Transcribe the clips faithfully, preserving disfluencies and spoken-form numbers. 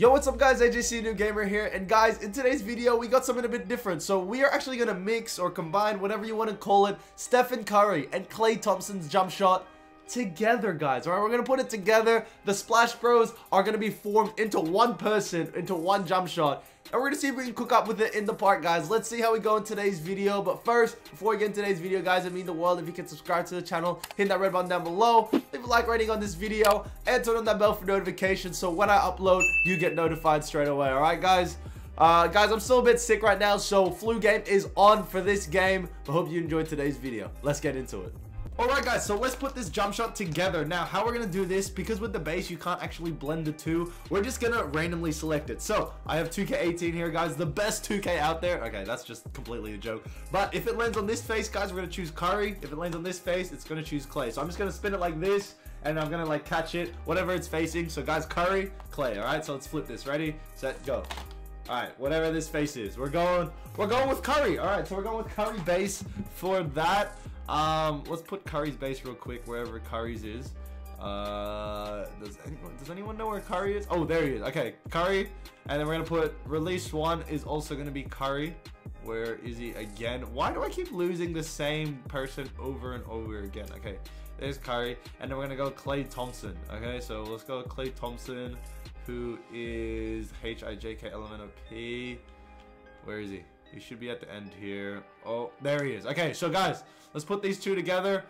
Yo, what's up guys, A J C New Gamer here, and guys, in today's video we got something a bit different. So we are actually gonna mix or combine, whatever you want to call it, Stephen Curry and Klay Thompson's jump shot together, guys. All right, we're gonna put it together. The Splash Bros are gonna be formed into one person, into one jump shot, and we're gonna see if we can cook up with it in the park, guys. Let's see how we go in today's video. But first, before we get in today's video, guys, it means the world if you can subscribe to the channel, hit that red button down below, leave a like rating on this video, and turn on that bell for notifications so when I upload you get notified straight away. All right guys, uh guys I'm still a bit sick right now, so flu game is on for this game, but hope you enjoyed today's video. Let's get into it. Alright guys, so let's put this jump shot together. Now, how we're going to do this, because with the base you can't actually blend the two, we're just going to randomly select it. So, I have two K eighteen here, guys, the best two K out there. Okay, that's just completely a joke. But if it lands on this face, guys, we're going to choose Curry. If it lands on this face, it's going to choose Klay. So I'm just going to spin it like this, and I'm going to like catch it, whatever it's facing. So guys, Curry, Klay, alright? So let's flip this. Ready, set, go. Alright, whatever this face is, we're going, we're going with Curry. Alright, so we're going with Curry base for that. Um, let's put Curry's base real quick, wherever Curry's is. Uh, does anyone, does anyone know where Curry is? Oh, there he is. Okay, Curry. And then we're going to put release one is also going to be Curry. Where is he again? Why do I keep losing the same person over and over again? Okay, there's Curry. And then we're going to go Klay Thompson. Okay, so let's go Klay Thompson, who is H I J K L M N O P. Where is he? He should be at the end here. Oh, there he is. Okay, so guys, let's put these two together.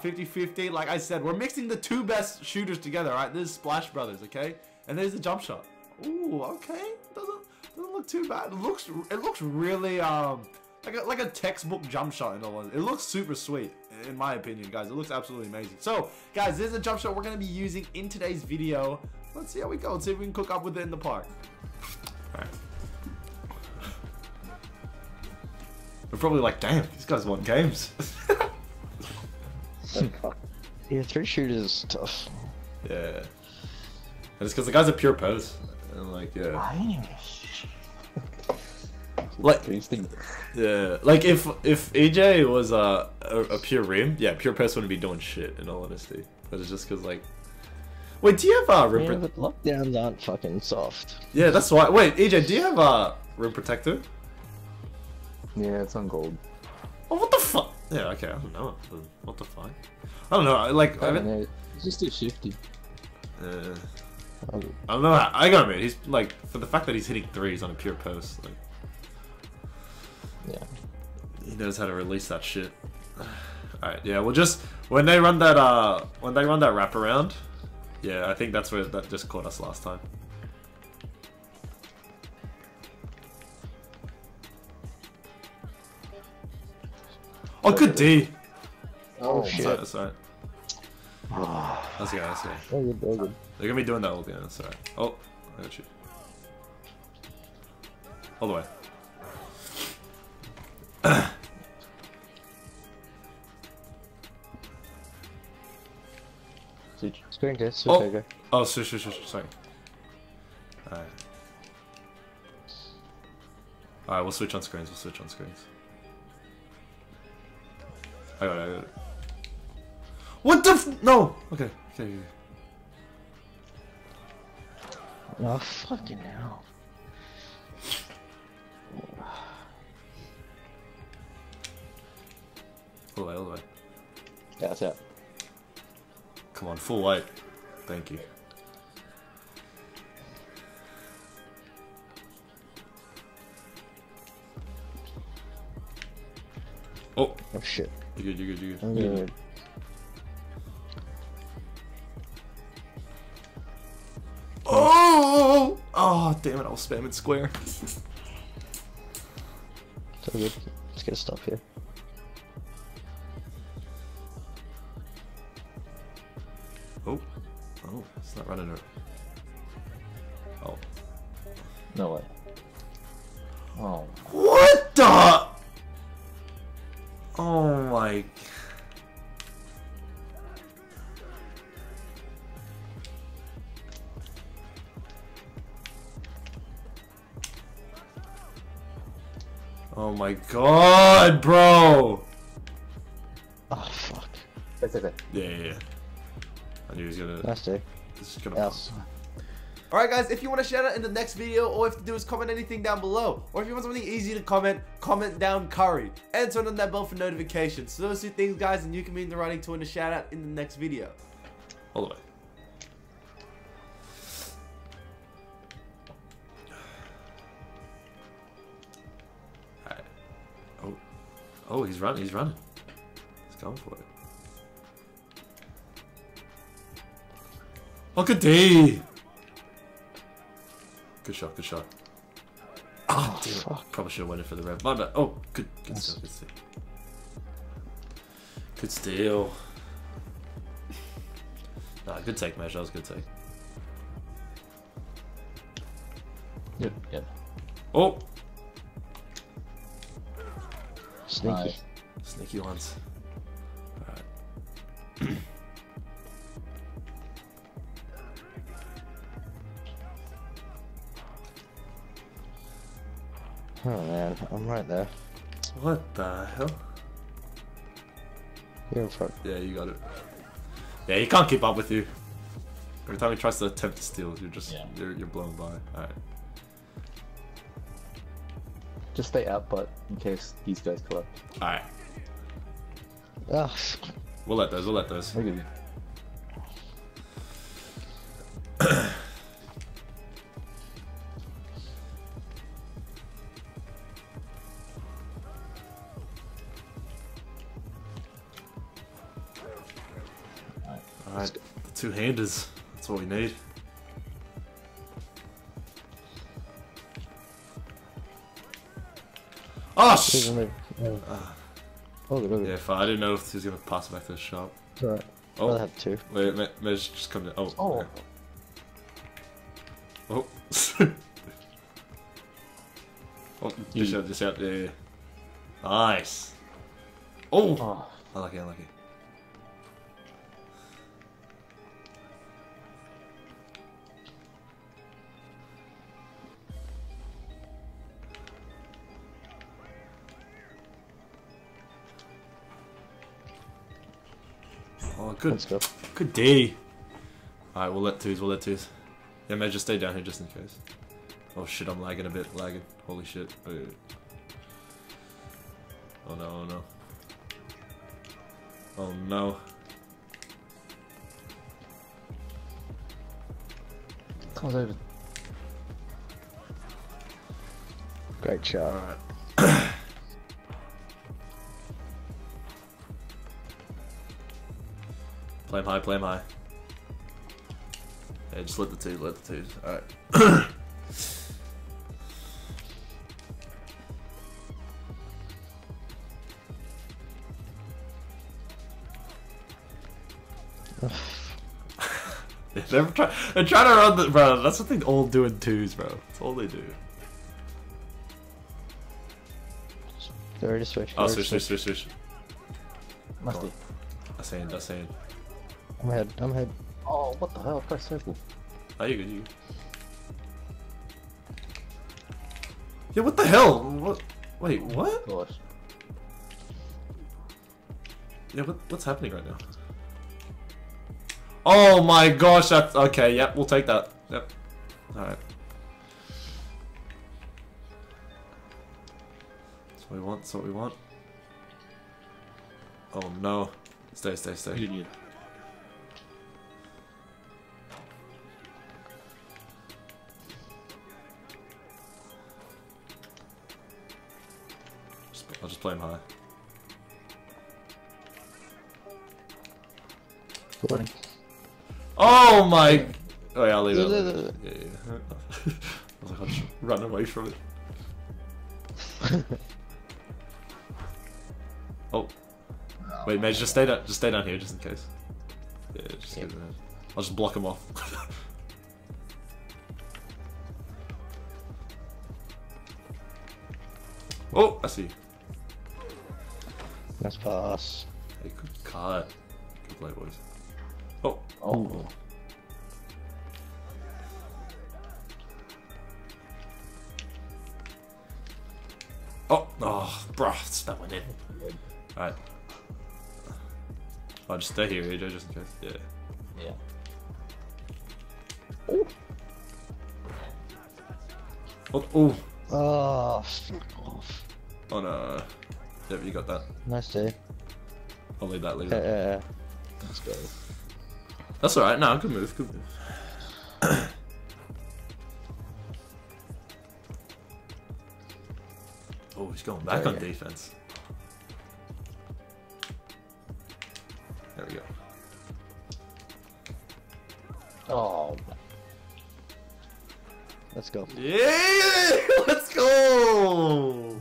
fifty fifty. Uh, like I said, we're mixing the two best shooters together, right? This is Splash Brothers, okay? And there's the jump shot. Ooh, okay. Doesn't doesn't look too bad. It looks it looks really um like a, like a textbook jump shot in all. It looks super sweet, in my opinion, guys. It looks absolutely amazing. So, guys, this is a jump shot we're gonna be using in today's video. Let's see how we go. Let's see if we can cook up with it in the park. All right. We're probably like, damn, these guys want games. Yeah, three shooters is tough. Yeah. And it's because the guy's a pure pose. And like, yeah. Like, yeah. Like, if if A J was uh, a, a pure rim, yeah, pure pose wouldn't be doing shit, in all honesty. But it's just because, like... Wait, do you have uh, rim yeah, protector? Lockdowns aren't fucking soft. Yeah, that's why. Wait, A J, do you have uh, rim protector? Yeah, it's on gold. Oh, what the fuck? Yeah, okay, I don't know. What the fuck? I don't know, like... I, I don't know. It's just too shifty. Uh, I don't know how... I gotta admit, he's, like, for the fact that he's hitting threes on a pure post, like... Yeah. He knows how to release that shit. Alright, yeah, we'll just... When they run that, uh... When they run that wraparound... Yeah, I think that's where that just caught us last time. Oh, good D! Oh, shit. Sorry, sorry. That's good, that's good. They're good, they're good. They're gonna be doing that all again, that's alright. Oh, I got you. All the way. Oh, oh, sure, sure, sure, sorry. Alright. Alright, we'll switch on screens, we'll switch on screens. I got it, I got it. What the f- No! Okay, okay. Oh, fucking hell. All the way, all the way. Yeah, that's it. Come on, full light. Thank you. Oh. Oh, shit. You're good, you're good, you're good. I'm you're good. good. Oh! Oh, damn it, I'll spam it square. So good. Let's get a stop here. Oh. Oh, it's not running over. Oh. No way. Oh. What the? Oh my... Oh my god, bro! Oh fuck. That's it. Yeah, yeah, yeah. I knew he was gonna... That's it. It's gonna... Alright guys, if you want a shout out in the next video, all you have to do is comment anything down below. Or if you want something easy to comment, comment down Curry. And turn on that bell for notifications. So those two things guys, and you can be in the running to win a shout out in the next video. All the way. Alright. Oh. Oh, he's running, he's running. He's going for it. Okady! Good shot, good shot. Oh, damn it. Probably should have waited for the rev. My bad. Oh, good, good yes. stuff, good steal. Good steal. Nah, good take, Mash. That was a good take. Yep, yep. Oh! Sneaky. Nice. Sneaky ones. Alright. Oh man, I'm right there. What the hell? You're in front. Yeah, you got it. Yeah, he can't keep up with you. Every time he tries to attempt to steal, you're just yeah. you're you're blown by. Alright. Just stay out, but in case these guys collect. Alright. Ah. We'll let those. We'll let those. Look at you. Alright, the two-handers, that's what we need. Oh, sh oh. Uh, oh good, good. Yeah, fine. I didn't know if he was going to pass back to the shop. Alright, oh. I'll have two. Wait, Mej just come down. Oh. Oh. Okay. Oh. Oh, just out, just out there. Nice. Oh. Oh. Unlucky, unlucky. Oh, good. Let's go. Good day. Alright, we'll let twos, we'll let twos. Yeah, man, just stay down here just in case. Oh shit, I'm lagging a bit, lagging. Holy shit. Wait. Oh no, oh no. Oh no. Comes over. Great shot. Alright. Play him high, play him high. Yeah, just let the two, let the twos. Alright. Yeah, they're, try they're trying to run the. Bro, that's what they all do in twos, bro. That's all they do. They're ready to switch. Oh, switch, switch, switch, switch. Must be. That's hand, that's hand. I'm ahead, I'm ahead. Oh, what the hell? Press circle. Oh, you good, you good. Yeah, what the hell? What? Wait, what? Oh, gosh. Yeah, what, what's happening right now? Oh my gosh, that's... Okay, yep, we'll take that. Yep. Alright. That's what we want, that's what we want. Oh no. Stay, stay, stay. You didn't. I'll just play him high. Running. Oh my! Oh yeah, I'll leave it. Leave it. Yeah, yeah. I was like, I'll just run away from it. Oh. Wait, mate, just stay down. Just stay down here, just in case. Yeah, just yep. Stay down. I'll just block him off. Oh, I see. Nice pass. Hey, good cut. Good play, boys. Oh, oh. Oh, oh, bruh, that went in. All right. I'll just stay here, A J, just in case. Yeah. Yeah. Oh. What? Oh. Oh, fuck off. Oh no. Yep, you got that. Nice save. I'll leave that later. Yeah, yeah, yeah. Let's go. That's alright, no, good move, good move. Oh, he's going back there on defense. There we go. Oh. Let's go. Yeah! Let's go!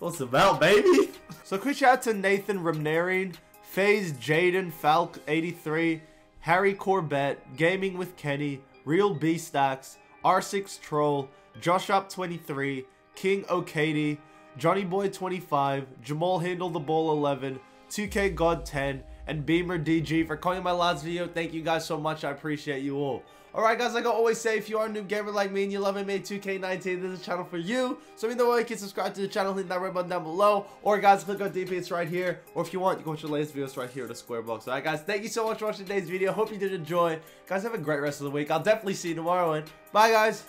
What's about, baby? So quick shout out to Nathan Ramnarian, FaZe Jaden, Falc eighty-three, Harry Corbett, Gaming with Kenny, Real B Stacks, R six Troll, Joshop twenty-three, King Okady, Johnny Boy twenty-five, Jamal Handle the Ball eleven, two K God ten, and Beamer D G for calling my last video. Thank you guys so much. I appreciate you all. Alright guys, like I always say, if you are a new gamer like me and you love N B A two K nineteen, this is a channel for you. So either way, you can subscribe to the channel, hit that red button down below. Or guys, click on D P, it's right here. Or if you want, you can watch your latest videos right here in the square box. Alright guys, thank you so much for watching today's video. Hope you did enjoy. Guys, have a great rest of the week. I'll definitely see you tomorrow, and bye guys!